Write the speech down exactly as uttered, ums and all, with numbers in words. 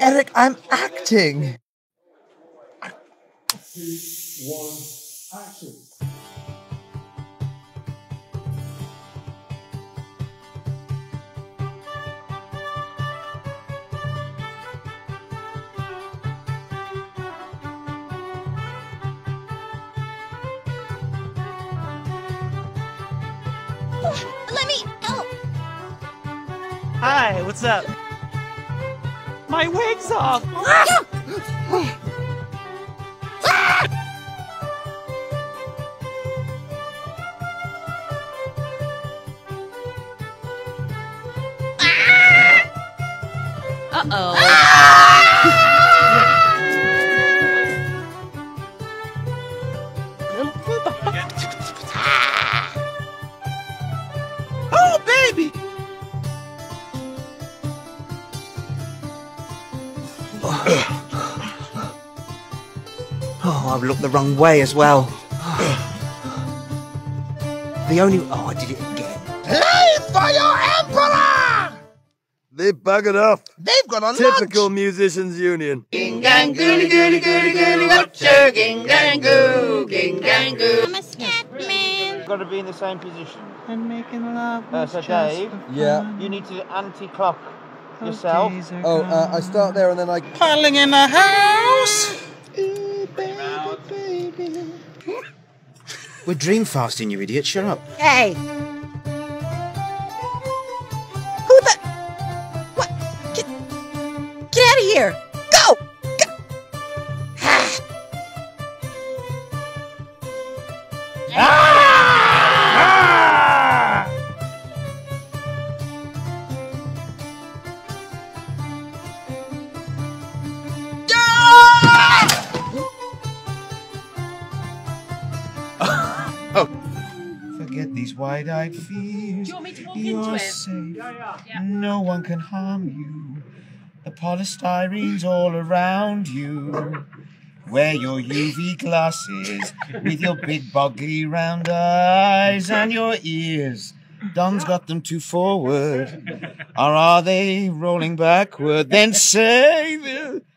Eric, I'm acting! Two, one, action. Let me go! Hi, what's up? My wig's off! Ah! Uh-oh. Ah! Oh, baby! Oh, I've looked the wrong way as well. The only... Oh, I did it again. Hey, for your emperor! They buggered up. They've got a lunch. Typical musicians union. Ging-gang-goo, goo goo goo watch your ging-gang-goo, ging-gang-goo. I'm a scat man. You've got to be in the same position. And making love uh, so Dave, yeah. You need to anti-clock yourself. Oh, uh, I start there and then I... Piling in the house! Ooh, baby, baby. We're dream fasting, you idiot. Shut up. Hey! Go! Go! Ah. Ah. Ah. Ah. Oh. Forget these wide-eyed fears. Do you want me to walk You're into it? Safe. Yeah, yeah. No one can harm you. The polystyrene's all around you. Wear your U V glasses with your big boggy round eyes and your ears. Don's got them too forward, or are they rolling backward? Then say the